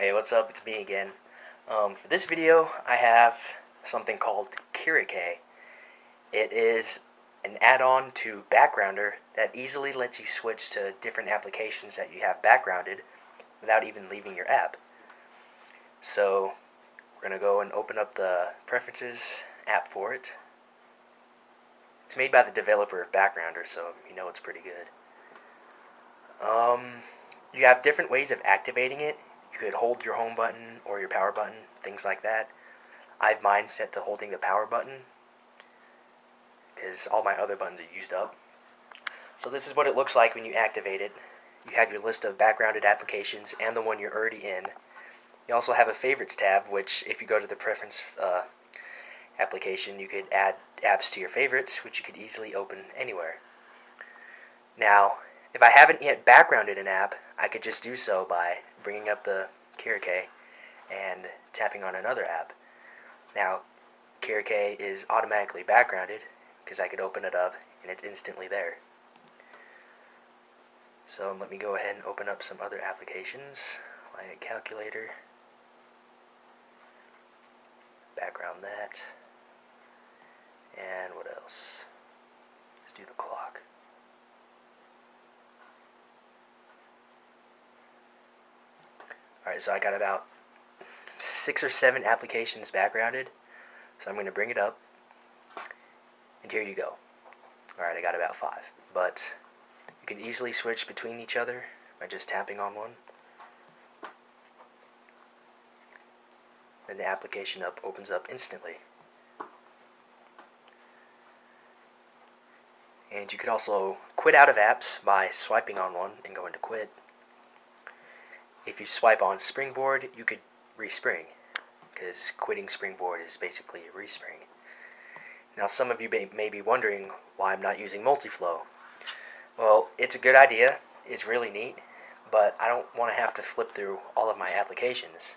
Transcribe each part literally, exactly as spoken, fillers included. Hey, what's up? It's me again. Um, for this video, I have something called Kirikae. It is an add-on to Backgrounder that easily lets you switch to different applications that you have backgrounded without even leaving your app. So, we're going to go and open up the Preferences app for it. It's made by the developer of Backgrounder, so you know it's pretty good. Um, you have different ways of activating it. You could hold your home button or your power button, things like that. I have mine set to holding the power button because all my other buttons are used up. So this is what it looks like when you activate it. You have your list of backgrounded applications and the one you're already in. You also have a favorites tab, which if you go to the preference uh, application, you could add apps to your favorites, which you could easily open anywhere. Now, if I haven't yet backgrounded an app, I could just do so by bringing up the Kirikae and tapping on another app. Now, Kirikae is automatically backgrounded because I could open it up and it's instantly there. So let me go ahead and open up some other applications like a calculator, background that, and what else? Let's do the clock. Alright, so I got about six or seven applications backgrounded, so I'm going to bring it up, and here you go. Alright, I got about five, but you can easily switch between each other by just tapping on one. Then the application up opens up instantly. And you could also quit out of apps by swiping on one and going to quit. If you swipe on Springboard, you could respring, because quitting Springboard is basically a respring. Now, some of you may, may be wondering why I'm not using Multifl0w. Well, it's a good idea, it's really neat, but I don't want to have to flip through all of my applications.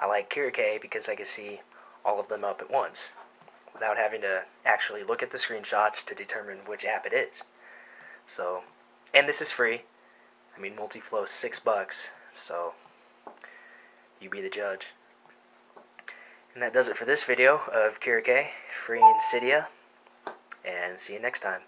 I like Kirikae because I can see all of them up at once, without having to actually look at the screenshots to determine which app it is. So, and this is free. I mean, Multifl0w is six bucks. So, you be the judge. And that does it for this video of Kirikae, free in Cydia, and see you next time.